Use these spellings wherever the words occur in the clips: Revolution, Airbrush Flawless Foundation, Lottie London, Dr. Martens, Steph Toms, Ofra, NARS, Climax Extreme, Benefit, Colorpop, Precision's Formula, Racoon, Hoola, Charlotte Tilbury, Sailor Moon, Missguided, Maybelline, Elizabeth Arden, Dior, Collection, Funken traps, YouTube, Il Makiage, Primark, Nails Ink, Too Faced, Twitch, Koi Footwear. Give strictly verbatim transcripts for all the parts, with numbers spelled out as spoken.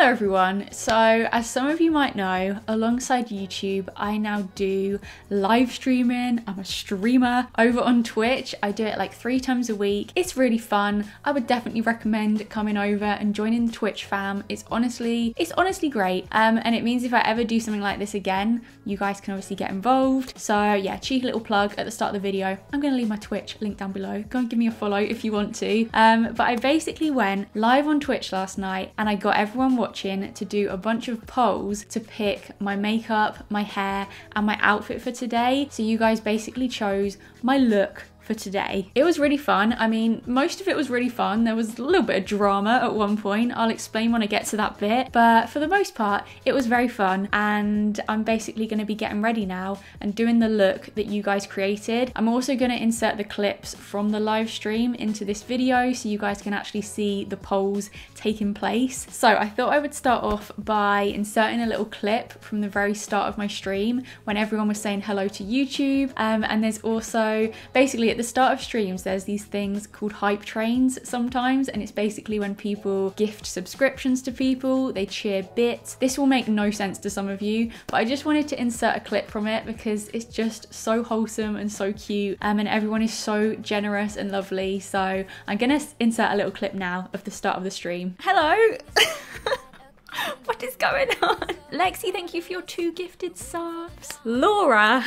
Hello everyone, so as some of you might know, alongside YouTube I now do live streaming. I'm a streamer over on Twitch. I do it like three times a week. It's really fun. I would definitely recommend coming over and joining the Twitch fam. It's honestly, it's honestly great um, and it means if I ever do something like this again, you guys can obviously get involved. So yeah, cheeky little plug at the start of the video. I'm going to leave my Twitch link down below. Go and give me a follow if you want to. Um, but I basically went live on Twitch last night and I got everyone watching to do a bunch of polls to pick my makeup, my hair, and my outfit for today. So you guys basically chose my look for today. It was really fun. I mean, most of it was really fun. There was a little bit of drama at one point. I'll explain when I get to that bit, but for the most part, it was very fun. And I'm basically going to be getting ready now and doing the look that you guys created. I'm also going to insert the clips from the live stream into this video so you guys can actually see the polls taking place. So I thought I would start off by inserting a little clip from the very start of my stream when everyone was saying hello to YouTube. Um, and there's also basically at the start of streams there's these things called hype trains sometimes, and it's basically when people gift subscriptions to people, they cheer bits. This will make no sense to some of you, but I just wanted to insert a clip from it because it's just so wholesome and so cute, um, and everyone is so generous and lovely. So I'm gonna insert a little clip now of the start of the stream. Hello. What is going on? Lexi, thank you for your two gifted subs. Laura.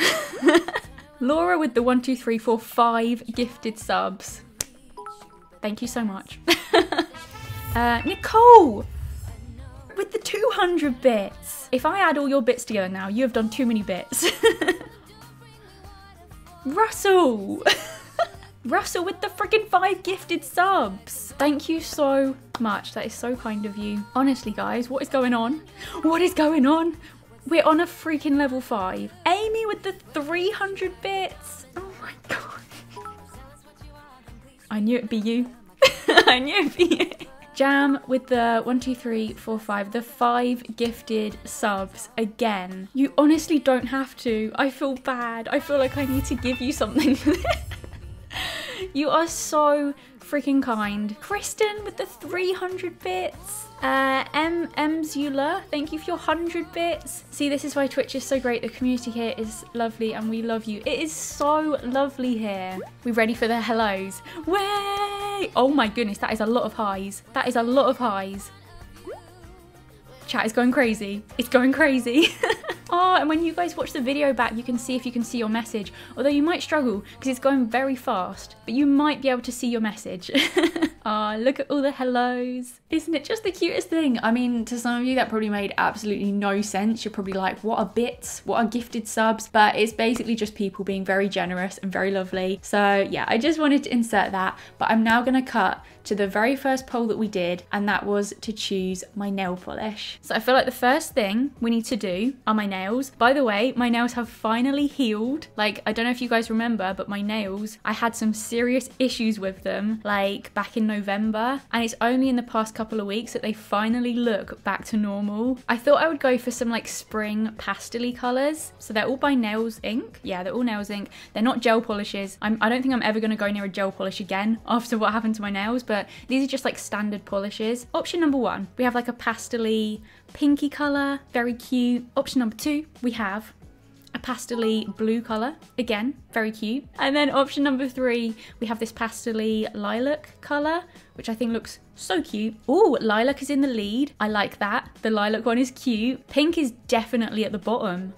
Laura with the one, two, three, four, five gifted subs. Thank you so much. uh, Nicole with the two hundred bits. If I add all your bits together now, you have done too many bits. Russell. Russell with the freaking five gifted subs. Thank you so much. That is so kind of you. Honestly, guys, what is going on? What is going on? We're on a freaking level five. Amy with the three hundred bits. Oh my god. I knew it'd be you. I knew it'd be you. Jam with the one, two, three, four, five, the five gifted subs again. You honestly don't have to. I feel bad. I feel like I need to give you something. You are so freaking kind. Kristen with the three hundred bits. Uh, M. M. Zula, thank you for your one hundred bits. See, this is why Twitch is so great. The community here is lovely and we love you. It is so lovely here. We ready for the hellos? Way! Oh my goodness, that is a lot of highs. That is a lot of highs. Chat is going crazy. It's going crazy. Oh, and when you guys watch the video back, you can see if you can see your message. Although you might struggle because it's going very fast, but you might be able to see your message. Oh, look at all the hellos. Isn't it just the cutest thing? I mean, to some of you that probably made absolutely no sense. You're probably like, what are bits? What are gifted subs? But it's basically just people being very generous and very lovely. So yeah, I just wanted to insert that, but I'm now gonna cut to the very first poll that we did, and that was to choose my nail polish. So I feel like the first thing we need to do are my nails. By the way, my nails have finally healed. Like, I don't know if you guys remember, but my nails, I had some serious issues with them, like back in November, and it's only in the past couple of weeks that they finally look back to normal. I thought I would go for some like spring pastel-y colours. So they're all by Nails Ink. Yeah, they're all Nails Ink. They're not gel polishes. I'm, I don't think I'm ever going to go near a gel polish again after what happened to my nails, but these are just like standard polishes. Option number one, we have like a pastel-y pinky colour, very cute. Option number two, we have a pastel-y blue colour, again, very cute. And then option number three, we have this pastel-y lilac colour, which I think looks so cute. Oh, lilac is in the lead. I like that. The lilac one is cute. Pink is definitely at the bottom.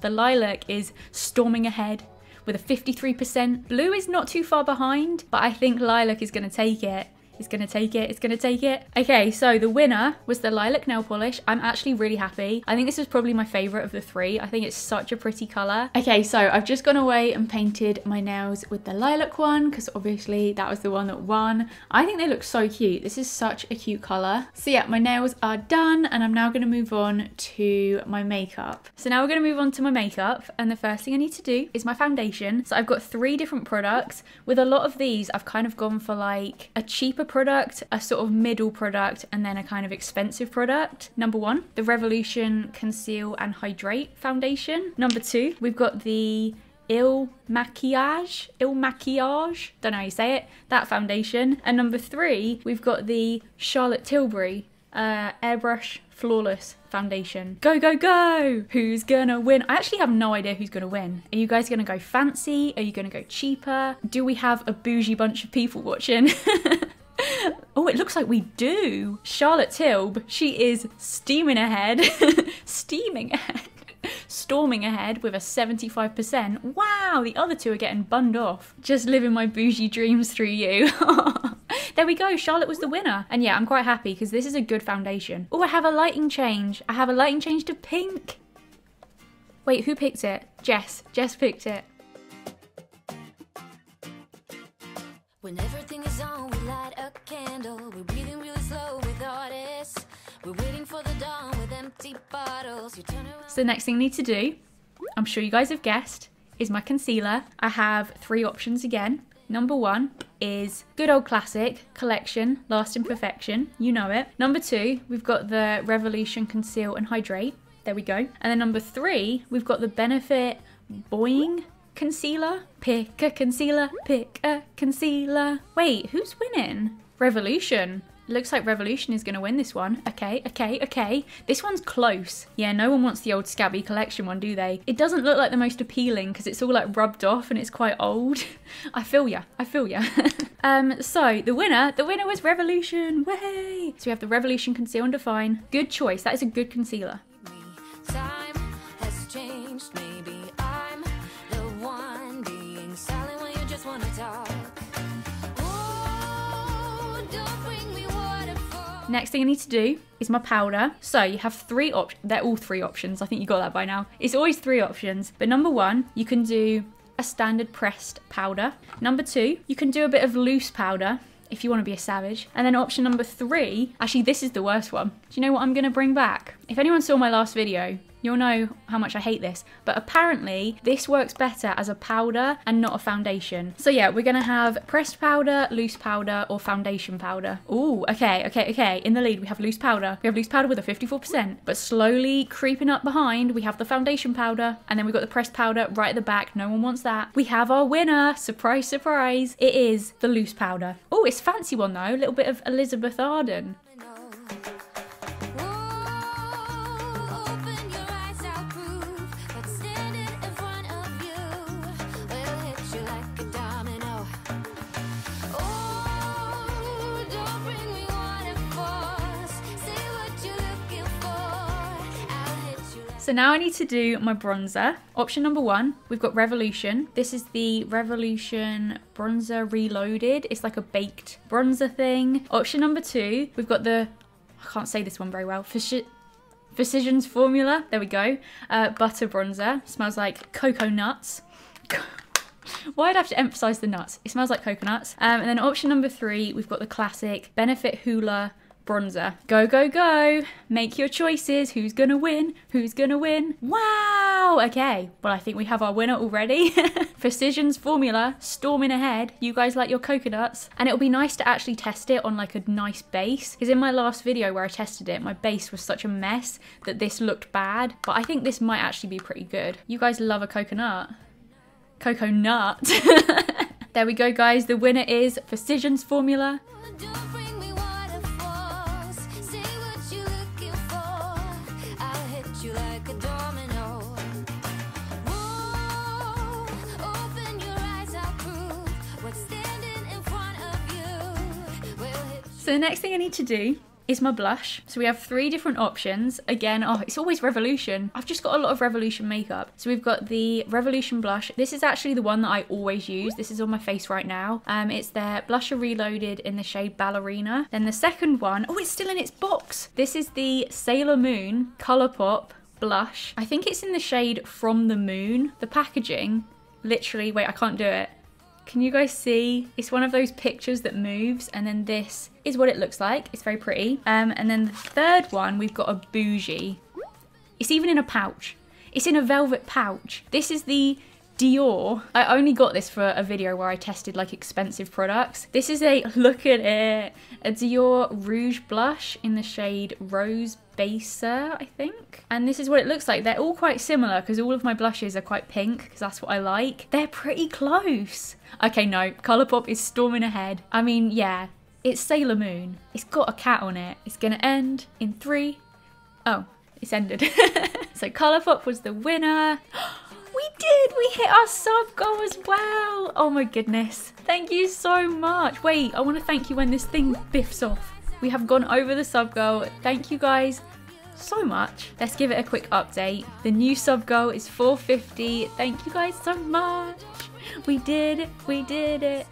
The lilac is storming ahead with a fifty-three percent. Blue is not too far behind, but I think lilac is gonna take it. It's gonna take it, it's gonna take it. Okay, so the winner was the lilac nail polish. I'm actually really happy. I think this is probably my favorite of the three. I think it's such a pretty color. Okay, so I've just gone away and painted my nails with the lilac one because obviously that was the one that won. I think they look so cute. This is such a cute color. So yeah, my nails are done and I'm now gonna move on to my makeup. So now we're gonna move on to my makeup, and the first thing I need to do is my foundation. So I've got three different products. With a lot of these, I've kind of gone for like a cheaper product, a sort of middle product, and then a kind of expensive product. Number one, the Revolution Conceal and Hydrate Foundation. Number two, we've got the Il Makiage, Il Makiage, don't know how you say it, that foundation. And number three, we've got the Charlotte Tilbury uh, Airbrush Flawless Foundation. Go, go, go! Who's gonna win? I actually have no idea who's gonna win. Are you guys gonna go fancy? Are you gonna go cheaper? Do we have a bougie bunch of people watching? Oh, it looks like we do. Charlotte Tilbury, she is steaming ahead. Steaming ahead. Storming ahead with a seventy-five percent. Wow, the other two are getting bunned off. Just living my bougie dreams through you. There we go, Charlotte was the winner. And yeah, I'm quite happy because this is a good foundation. Oh, I have a lighting change. I have a lighting change to pink. Wait, who picked it? Jess. Jess picked it. When everything is on, we light a candle. We're breathing really slow with artists. We're waiting for the dawn with empty bottles. You turn around. So the next thing I need to do, I'm sure you guys have guessed, is my concealer. I have three options again. Number one is good old classic, Collection, Lasting Perfection. You know it. Number two, we've got the Revolution Conceal and Hydrate. There we go. And then number three, we've got the Benefit Boing Concealer. Pick a concealer, pick a concealer. Wait, who's winning? Revolution. Looks like Revolution is going to win this one. Okay, okay, okay. This one's close. Yeah, no one wants the old scabby Collection one, do they? It doesn't look like the most appealing because it's all like rubbed off and it's quite old. I feel ya, I feel ya. um, so the winner, the winner was Revolution, way! So we have the Revolution Conceal and Define. Good choice, that is a good concealer. Time has changed, maybe I'm the one being silent when you just want to talk. Next thing I need to do is my powder. So you have three options. They're all three options. I think you got that by now. It's always three options. But number one, you can do a standard pressed powder. Number two, you can do a bit of loose powder if you want to be a savage. And then option number three, actually this is the worst one. Do you know what I'm going to bring back? If anyone saw my last video, you'll know how much I hate this. But apparently this works better as a powder and not a foundation. So yeah, we're going to have pressed powder, loose powder, or foundation powder. Ooh, okay, okay, okay. In the lead, we have loose powder. We have loose powder with a fifty-four percent. But slowly creeping up behind, we have the foundation powder. And then we've got the pressed powder right at the back. No one wants that. We have our winner. Surprise, surprise. It is the loose powder. Oh, it's a fancy one though. A little bit of Elizabeth Arden. So now I need to do my bronzer. Option number one, we've got Revolution. This is the Revolution Bronzer Reloaded. It's like a baked bronzer thing. Option number two, we've got the, I can't say this one very well, Precision's Formula, there we go. Uh, butter bronzer, smells like cocoa nuts. Why I'd have to emphasize the nuts? It smells like coconuts. Um, and then option number three, we've got the classic Benefit Hoola Bronzer. Go, go, go. Make your choices. Who's gonna win? Who's gonna win? Wow. Okay. Well, I think we have our winner already. Precision's Formula, storming ahead. You guys like your coconuts. And it'll be nice to actually test it on like a nice base. Because in my last video where I tested it, my base was such a mess that this looked bad. But I think this might actually be pretty good. You guys love a coconut. Coconut. There we go, guys. The winner is Precision's Formula. So the next thing I need to do is my blush. So we have three different options. Again, oh, it's always Revolution. I've just got a lot of Revolution makeup. So we've got the Revolution blush. This is actually the one that I always use. This is on my face right now. Um, it's their Blusher Reloaded in the shade Ballerina. Then the second one, oh, it's still in its box. This is the Sailor Moon Colorpop blush. I think it's in the shade From the Moon. The packaging, literally, wait, I can't do it. Can you guys see? It's one of those pictures that moves, and then this is what it looks like. It's very pretty. Um, and then the third one, we've got a bougie. It's even in a pouch. It's in a velvet pouch. This is the Dior. I only got this for a video where I tested like expensive products. This is a, look at it, a Dior Rouge blush in the shade Rose Baser, I think. And this is what it looks like. They're all quite similar because all of my blushes are quite pink because that's what I like. They're pretty close. Okay, no, Colourpop is storming ahead. I mean, yeah, It's Sailor Moon. It's got a cat on it. It's gonna end in three. Oh, it's ended. So Colourpop was the winner. We did! We hit our sub goal as well! Oh my goodness. Thank you so much. Wait, I want to thank you when this thing biffs off. We have gone over the sub goal. Thank you guys so much. Let's give it a quick update. The new sub goal is four fifty. Thank you guys so much. We did it. We did it.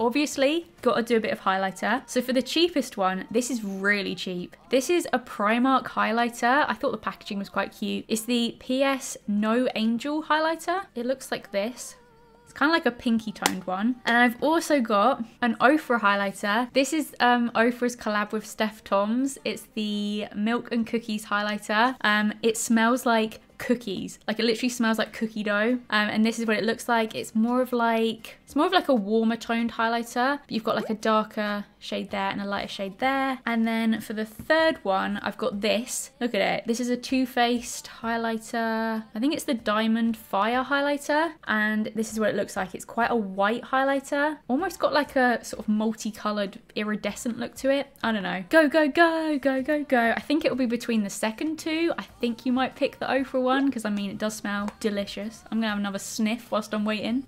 Obviously, gotta do a bit of highlighter. So for the cheapest one, this is really cheap. This is a Primark highlighter. I thought the packaging was quite cute. It's the P S No Angel highlighter. It looks like this. It's kind of like a pinky toned one. And I've also got an Ofra highlighter. This is um, Ofra's collab with Steph Toms. It's the Milk and Cookies highlighter. Um, it smells like cookies, like it literally smells like cookie dough, um, and this is what it looks like. It's more of like it's more of like a warmer toned highlighter, but you've got like a darker shade there and a lighter shade there. And then for the third one, I've got this. Look at it. This is a Too Faced highlighter. I think it's the Diamond Fire highlighter, and this is what it looks like. It's quite a white highlighter, almost got like a sort of multicolored iridescent look to it. I don't know. Go go go go go go. I think it will be between the second two. I think you might pick the Ofra one, because I mean it does smell delicious. I'm gonna have another sniff whilst I'm waiting.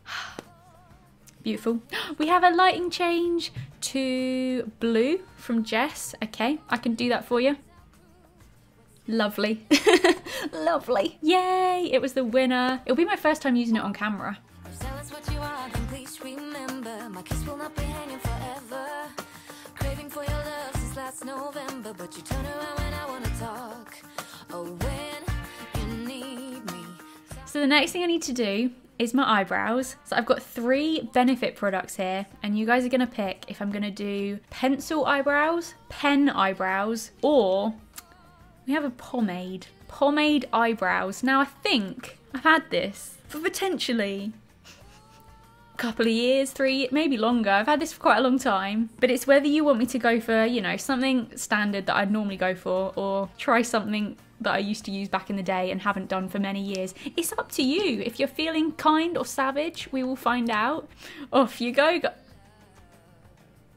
Beautiful. We have a lighting change to blue from Jess. Okay, I can do that for you. Lovely. Lovely. Yay, it was the winner. It'll be my first time using it on camera. So the next thing I need to do is my eyebrows. So I've got three Benefit products here, and you guys are gonna pick if I'm gonna do pencil eyebrows, pen eyebrows, or we have a pomade. Pomade eyebrows. Now I think I've had this for potentially a couple of years, three, maybe longer. I've had this for quite a long time, but it's whether you want me to go for, you know, something standard that I'd normally go for, or try something that I used to use back in the day and haven't done for many years. It's up to you. If you're feeling kind or savage, we will find out. Off you go. go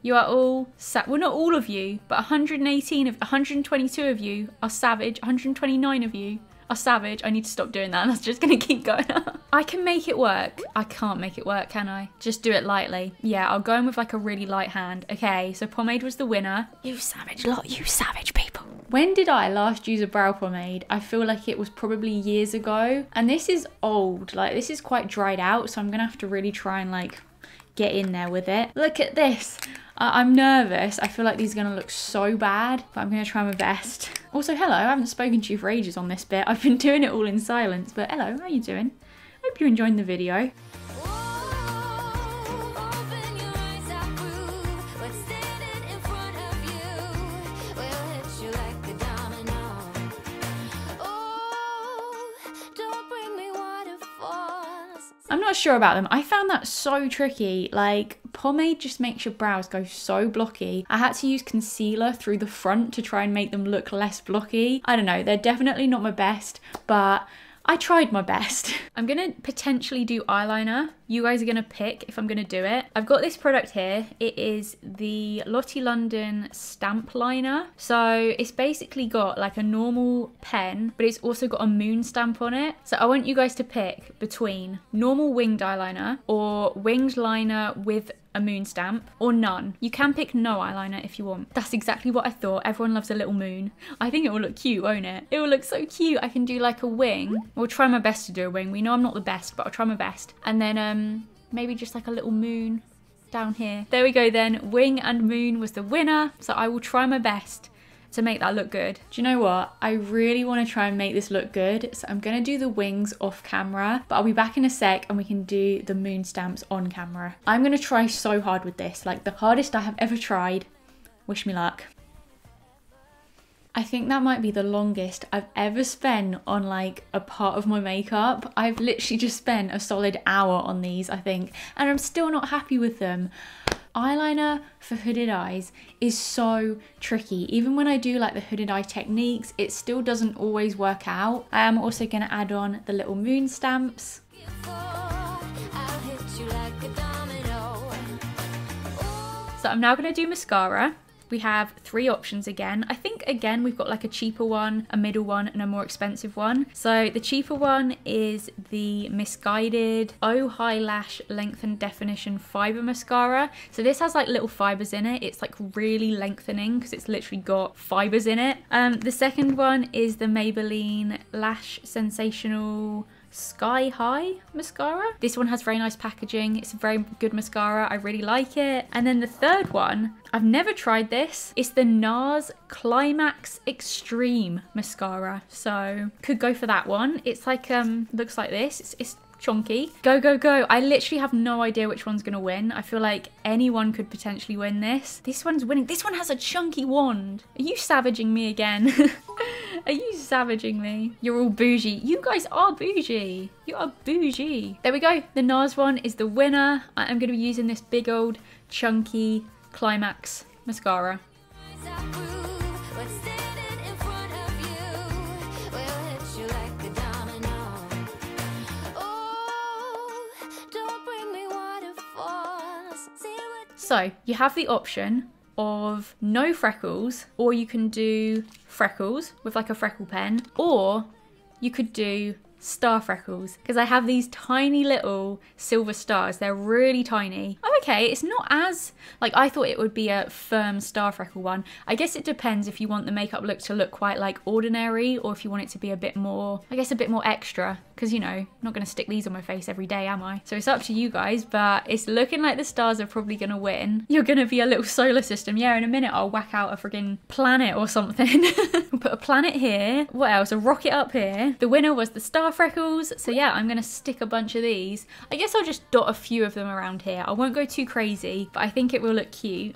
You are all, sa well not all of you, but one hundred eighteen of, one hundred twenty-two of you are savage, one hundred twenty-nine of you are savage. I need to stop doing that, and that's just gonna keep going up. I can make it work. I can't make it work, can I? Just do it lightly. Yeah, I'll go in with like a really light hand. Okay, so pomade was the winner. You savage lot, you savage people. When did I last use a brow pomade? I feel like it was probably years ago. And this is old, like this is quite dried out, so I'm gonna have to really try and like get in there with it. Look at this. I I'm nervous. I feel like these are gonna look so bad, but I'm gonna try my best. Also, hello, I haven't spoken to you for ages on this bit. I've been doing it all in silence, but hello, how are you doing? Hope you're enjoying the video. I'm not sure about them. I found that so tricky. Like, pomade just makes your brows go so blocky. I had to use concealer through the front to try and make them look less blocky. I don't know, they're definitely not my best, but I tried my best. I'm gonna potentially do eyeliner. You guys are gonna pick if I'm gonna do it. I've got this product here. It is the Lottie London Stamp Liner. So it's basically got like a normal pen, but it's also got a moon stamp on it. So I want you guys to pick between normal winged eyeliner or winged liner with a moon stamp, or none. You can pick no eyeliner if you want. That's exactly what I thought. Everyone loves a little moon. I think it will look cute, won't it? It will look so cute. I can do like a wing. I'll try my best to do a wing. We know I'm not the best, but I'll try my best. And then um, maybe just like a little moon down here. There we go then. Wing and moon was the winner. So I will try my best to make that look good. Do you know what? I really want to try and make this look good, so I'm gonna do the wings off camera, but I'll be back in a sec and we can do the moon stamps on camera. I'm gonna try so hard with this, like the hardest I have ever tried. Wish me luck. I think that might be the longest I've ever spent on like a part of my makeup. I've literally just spent a solid hour on these, I think, and I'm still not happy with them. eyeliner for hooded eyes is so tricky. Even when I do like the hooded eye techniques, it still doesn't always work out. I am also going to add on the little moon stamps. So I'm now going to do mascara. We have three options again. I think again we've got like a cheaper one, a middle one and a more expensive one. So the cheaper one is the Missguided O High Lash Length and Definition Fibre Mascara. So this has like little fibres in it. It's like really lengthening because it's literally got fibres in it. Um, the second one is the Maybelline Lash Sensational Sky High mascara. This one has very nice packaging. It's a very good mascara. I really like it. And then the third one, I've never tried this. It's the NARS Climax Extreme mascara. So could go for that one. It's like, um, looks like this. It's, it's chunky. Go, go, go. I literally have no idea which one's gonna win. I feel like anyone could potentially win this. This one's winning. This one has a chunky wand. Are you savaging me again? Are you savaging me? You're all bougie. You guys are bougie. You are bougie. There we go. The NARS one is the winner. I am gonna be using this big old chunky Climax mascara. So you have the option of no freckles, or you can do freckles with like a freckle pen, or you could do star freckles, because I have these tiny little silver stars. They're really tiny. Oh, okay, it's not as, like I thought it would be a firm star freckle one. I guess it depends if you want the makeup look to look quite like ordinary, or if you want it to be a bit more, I guess a bit more extra. Because, you know, I'm not going to stick these on my face every day, am I? So it's up to you guys, but it's looking like the stars are probably going to win. You're going to be a little solar system. Yeah, in a minute I'll whack out a friggin' planet or something. Put a planet here. What else? A rocket up here. The winner was the star freckles. So yeah, I'm going to stick a bunch of these. I guess I'll just dot a few of them around here. I won't go too crazy, but I think it will look cute.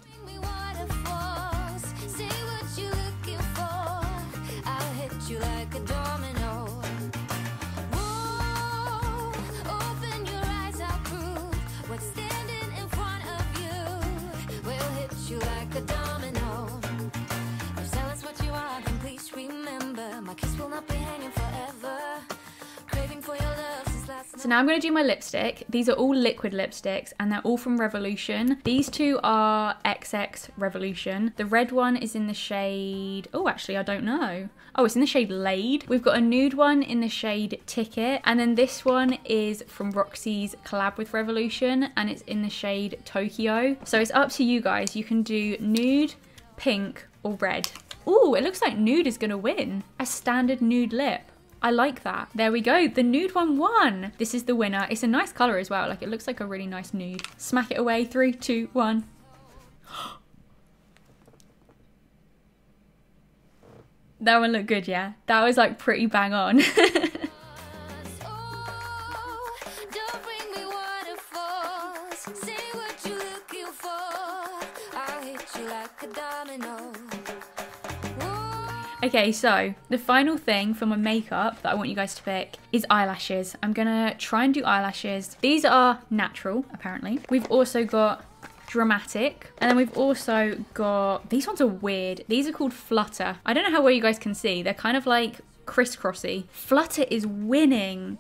So now I'm going to do my lipstick. These are all liquid lipsticks and they're all from Revolution. These two are double X Revolution. The red one is in the shade... Oh, actually, I don't know. Oh, it's in the shade Laid. We've got a nude one in the shade Ticket. And then this one is from Roxy's collab with Revolution and it's in the shade Tokyo. So it's up to you guys. You can do nude, pink or red. Ooh, it looks like nude is going to win. A standard nude lip. I like that. There we go. The nude one won. This is the winner. It's a nice color as well. Like it looks like a really nice nude. Smack it away. Three, two, one. That one looked good, yeah? That was like pretty bang on. Okay, so the final thing for my makeup that I want you guys to pick is eyelashes. I'm gonna try and do eyelashes. These are natural, apparently. We've also got dramatic, and then we've also got, these ones are weird. These are called flutter. I don't know how well you guys can see. They're kind of like crisscrossy. Flutter is winning.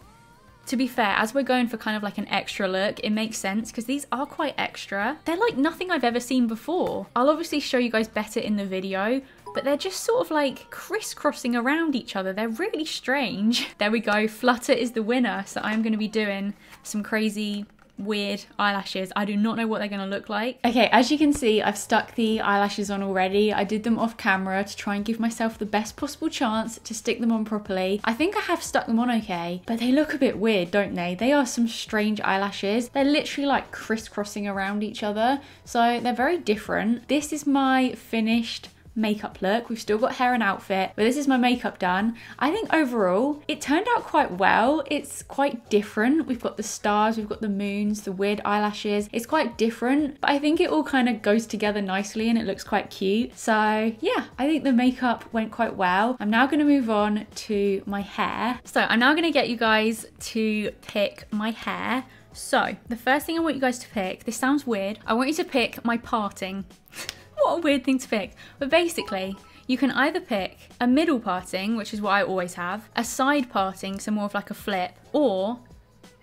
To be fair, as we're going for kind of like an extra look, it makes sense because these are quite extra. They're like nothing I've ever seen before. I'll obviously show you guys better in the video, but they're just sort of like crisscrossing around each other. They're really strange. There we go, Flutter is the winner. So I'm gonna be doing some crazy, weird eyelashes. I do not know what they're gonna look like. Okay, as you can see, I've stuck the eyelashes on already. I did them off camera to try and give myself the best possible chance to stick them on properly. I think I have stuck them on okay, but they look a bit weird, don't they? They are some strange eyelashes. They're literally like crisscrossing around each other. So they're very different. This is my finished makeup look. We've still got hair and outfit, but this is my makeup done. I think overall it turned out quite well. It's quite different. We've got the stars, we've got the moons, the weird eyelashes. It's quite different, but I think it all kind of goes together nicely and it looks quite cute. So yeah, I think the makeup went quite well. I'm now going to move on to my hair. So I'm now going to get you guys to pick my hair So the first thing I want you guys to pick, this sounds weird, I want you to pick my parting. What a weird thing to pick. But basically, you can either pick a middle parting, which is what I always have, a side parting, so more of like a flip, or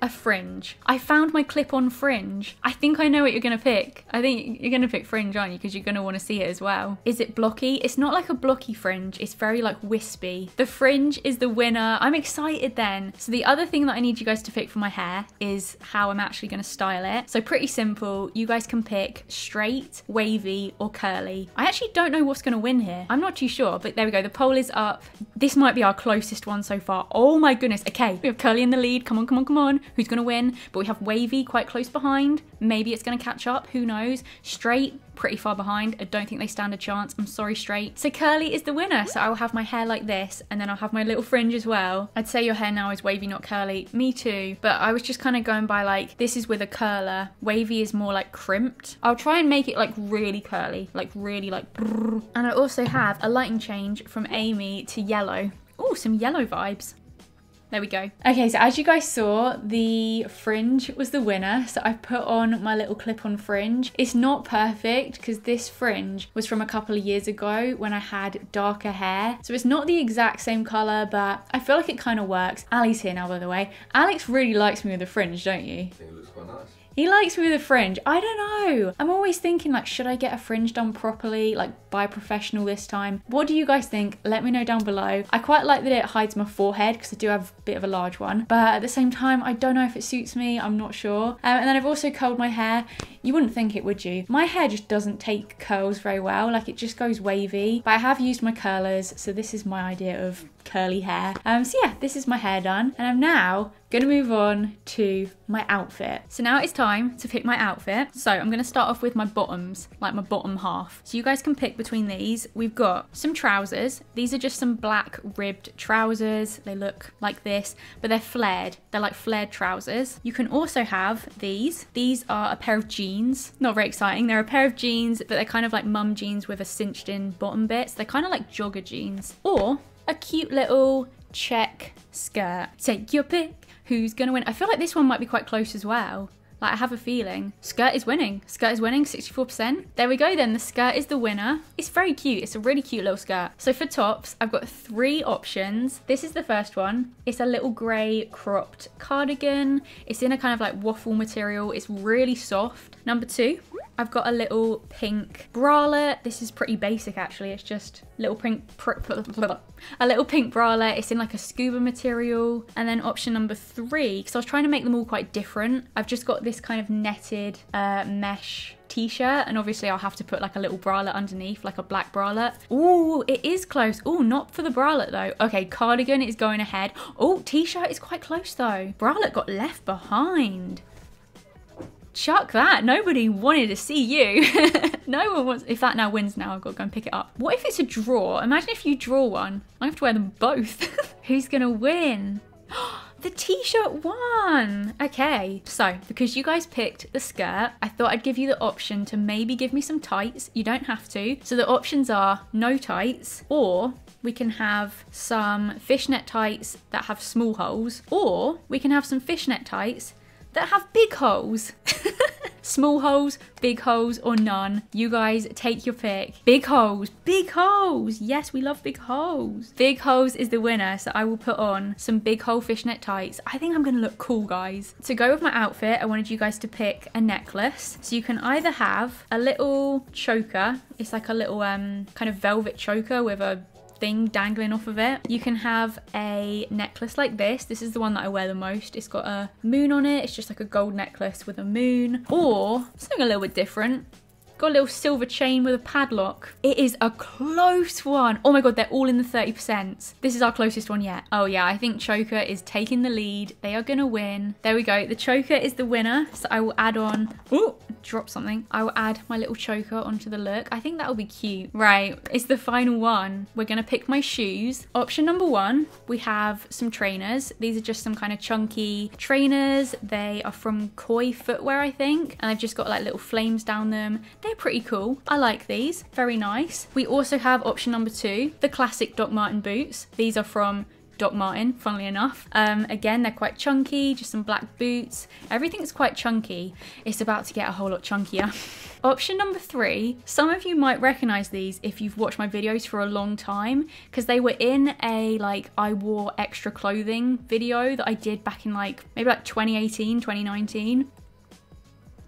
a fringe. I found my clip-on fringe. I think I know what you're gonna pick. I think you're gonna pick fringe, aren't you? Because you're gonna want to see it as well. Is it blocky? It's not like a blocky fringe. It's very like wispy. The fringe is the winner. I'm excited then. So the other thing that I need you guys to pick for my hair is how I'm actually gonna style it. So pretty simple. You guys can pick straight, wavy, or curly. I actually don't know what's gonna win here. I'm not too sure, but there we go. The poll is up. This might be our closest one so far. Oh my goodness. Okay, we have curly in the lead. Come on, come on, come on. Who's gonna win? But we have wavy quite close behind. Maybe it's gonna catch up, who knows? Straight, pretty far behind. I don't think they stand a chance. I'm sorry, straight. So curly is the winner. So I will have my hair like this, and then I'll have my little fringe as well. I'd say your hair now is wavy, not curly. Me too. But I was just kind of going by like, this is with a curler. Wavy is more like crimped. I'll try and make it like really curly, like really like brrr. And I also have a lighting change from Amy to yellow. Oh, some yellow vibes. There we go. Okay, so as you guys saw, the fringe was the winner. So I put on my little clip-on fringe. It's not perfect because this fringe was from a couple of years ago when I had darker hair. So it's not the exact same color, but I feel like it kind of works. Ali's here now, by the way. Alex really likes me with a fringe, don't you? I think it looks quite nice. He likes me with a fringe. I don't know. I'm always thinking like, should I get a fringe done properly, like by a professional this time? What do you guys think? Let me know down below. I quite like that it hides my forehead because I do have a bit of a large one. But at the same time, I don't know if it suits me. I'm not sure. Um, and then I've also curled my hair. You wouldn't think it, would you? My hair just doesn't take curls very well. Like it just goes wavy. But I have used my curlers. So this is my idea of curly hair. Um, so yeah, this is my hair done. And I'm now gonna move on to my outfit. So now it's time to pick my outfit. So I'm gonna start off with my bottoms, like my bottom half. So you guys can pick between these. We've got some trousers. These are just some black ribbed trousers. They look like this, but they're flared. They're like flared trousers. You can also have these. These are a pair of jeans. Not very exciting. They're a pair of jeans, but they're kind of like mum jeans with a cinched in bottom bits. They're kind of like jogger jeans. Or a cute little check skirt. Take your pick. Who's gonna win? I feel like this one might be quite close as well. Like I have a feeling. Skirt is winning. Skirt is winning, sixty-four percent. There we go then, the skirt is the winner. It's very cute, it's a really cute little skirt. So for tops, I've got three options. This is the first one. It's a little grey cropped cardigan. It's in a kind of like waffle material. It's really soft. Number two, I've got a little pink bralette. This is pretty basic actually. It's just little pink, pr pr pr pr a little pink bralette. It's in like a scuba material. And then option number three, because I was trying to make them all quite different. I've just got this kind of netted uh, mesh t-shirt, and obviously I'll have to put like a little bralette underneath, like a black bralette. Oh, it is close. Oh, not for the bralette though. Okay, cardigan is going ahead. Oh, t-shirt is quite close though. Bralette got left behind. Chuck that, nobody wanted to see you. No one wants, if that now wins now, I've got to go and pick it up. What if it's a draw? Imagine if you draw one. I have to wear them both. Who's gonna win? The t-shirt won! Okay, so because you guys picked the skirt, I thought I'd give you the option to maybe give me some tights. You don't have to. So the options are no tights, or we can have some fishnet tights that have small holes, or we can have some fishnet tights that have big holes. Small holes, big holes, or none. You guys take your pick. Big holes, big holes. Yes, we love big holes. Big holes is the winner, so I will put on some big hole fishnet tights. I think I'm gonna look cool, guys. To go with my outfit, I wanted you guys to pick a necklace. So you can either have a little choker. It's like a little um, kind of velvet choker with a thing dangling off of it. You can have a necklace like this. This is the one that I wear the most. It's got a moon on it. It's just like a gold necklace with a moon, or something a little bit different. Got a little silver chain with a padlock. It is a close one. Oh my God, they're all in the thirty percent. This is our closest one yet. Oh yeah, I think choker is taking the lead. They are gonna win. There we go, the choker is the winner. So I will add on, ooh, drop something. I will add my little choker onto the look. I think that'll be cute. Right, it's the final one. We're gonna pick my shoes. Option number one, we have some trainers. These are just some kind of chunky trainers. They are from Koi Footwear, I think. And they've just got like little flames down them. They They're pretty cool. I like these. Very nice. We also have option number two, the classic Doctor Martens boots. These are from Doctor Martens, funnily enough. Um, again, they're quite chunky, just some black boots. Everything's quite chunky. It's about to get a whole lot chunkier. Option number three, some of you might recognize these if you've watched my videos for a long time, because they were in a like I wore extra clothing video that I did back in like maybe like twenty eighteen, twenty nineteen.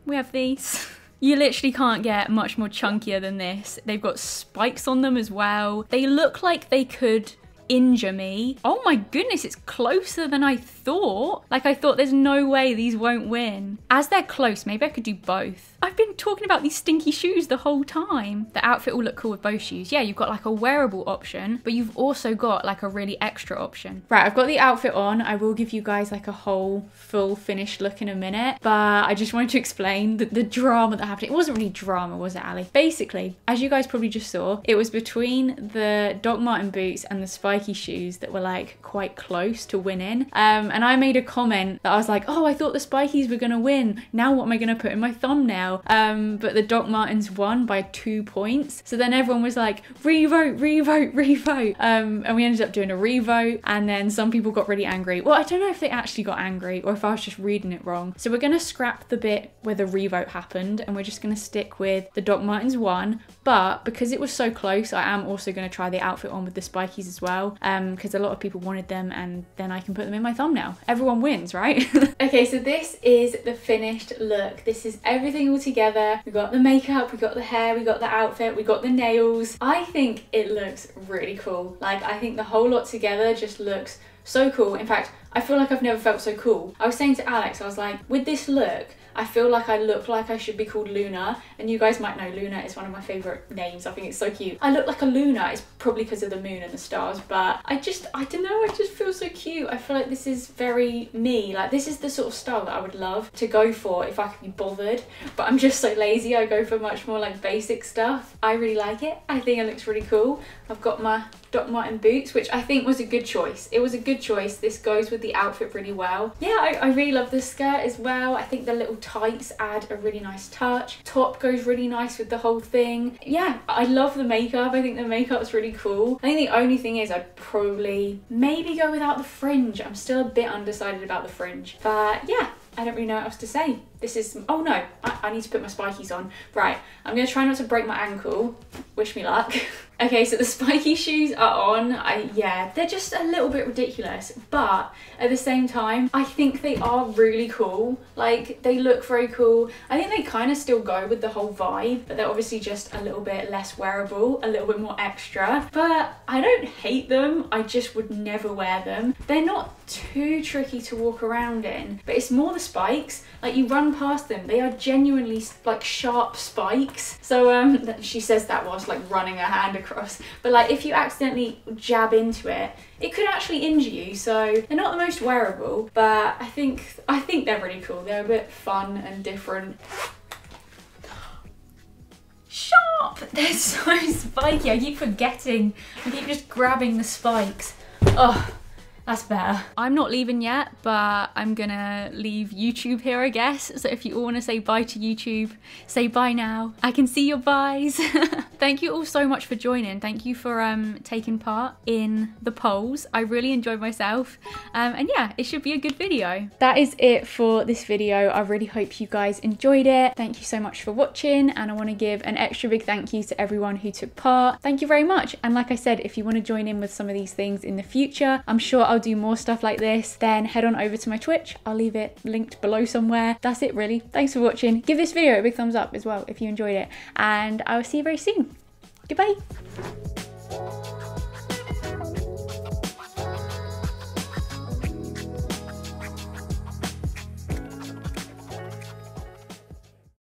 We have these. You literally can't get much more chunkier than this. They've got spikes on them as well. They look like they could injure me. Oh my goodness, it's closer than I thought. Like I thought there's no way these won't win. As they're close, maybe I could do both. I've been talking about these stinky shoes the whole time. The outfit will look cool with both shoes. Yeah, you've got like a wearable option, but you've also got like a really extra option. Right, I've got the outfit on. I will give you guys like a whole full finished look in a minute, but I just wanted to explain the, the drama that happened. It wasn't really drama, was it, Ali? Basically, as you guys probably just saw, it was between the Doctor Martens boots and the spiky shoes that were like quite close to winning, um and I made a comment that I was like, oh, I thought the spikies were gonna win, now what am I gonna put in my thumbnail? Um but the Doctor Martens won by two points, so then everyone was like, revote, revote, revote, um and we ended up doing a revote, and then some people got really angry. Well, I don't know if they actually got angry or if I was just reading it wrong, so we're gonna scrap the bit where the revote happened and we're just gonna stick with the Doctor Martens won, but because it was so close, I am also gonna try the outfit on with the spikies as well, um because a lot of people wanted them, and then I can put them in my thumbnail. Everyone wins, right? Okay, so this is the finished look. This is everything all together. We got the makeup, we got the hair, we got the outfit, we got the nails. I think it looks really cool. Like, I think the whole lot together just looks so cool. In fact, I feel like I've never felt so cool. I was saying to Alex, I was like, with this look, I feel like I look like I should be called Luna, and you guys might know Luna is one of my favourite names. I think it's so cute. I look like a Luna. It's probably because of the moon and the stars, but I just, I don't know, I just feel so cute. I feel like this is very me. Like, this is the sort of style that I would love to go for if I could be bothered, but I'm just so lazy. I go for much more like basic stuff. I really like it. I think it looks really cool. I've got my Doctor Martens boots, which I think was a good choice. It was a good choice. This goes with the outfit really well. Yeah, I, I really love this skirt as well. I think the little tights add a really nice touch. Top goes really nice with the whole thing. Yeah, I love the makeup. I think the makeup's really cool. I think the only thing is I'd probably maybe go without the fringe. I'm still a bit undecided about the fringe. But yeah, I don't really know what else to say. This is, oh no, I, I need to put my spikies on. Right, I'm gonna try not to break my ankle. Wish me luck. Okay, so the spiky shoes are on. I, yeah, they're just a little bit ridiculous, but at the same time, I think they are really cool. Like, they look very cool. I think they kind of still go with the whole vibe, but they're obviously just a little bit less wearable, a little bit more extra, but I don't hate them. I just would never wear them. They're not too tricky to walk around in, but it's more the spikes. Like, you run past them, they are genuinely like sharp spikes. So um she says that whilst like running her hand across, but like if you accidentally jab into it, it could actually injure you. So they're not the most wearable, but I think I think they're really cool. They're a bit fun and different. Sharp! They're so spiky. I keep forgetting. I keep just grabbing the spikes. Oh, that's better. I'm not leaving yet, but I'm gonna leave YouTube here, I guess. So if you all wanna say bye to YouTube, say bye now. I can see your byes. Thank you all so much for joining. Thank you for um, taking part in the polls. I really enjoyed myself. Um, and yeah, it should be a good video. That is it for this video. I really hope you guys enjoyed it. Thank you so much for watching. And I wanna give an extra big thank you to everyone who took part. Thank you very much. And like I said, if you wanna join in with some of these things in the future, I'm sure I'll do more stuff like this, then head on over to my Twitch. I'll leave it linked below somewhere. That's it really. Thanks for watching. Give this video a big thumbs up as well if you enjoyed it, and I will see you very soon. Goodbye.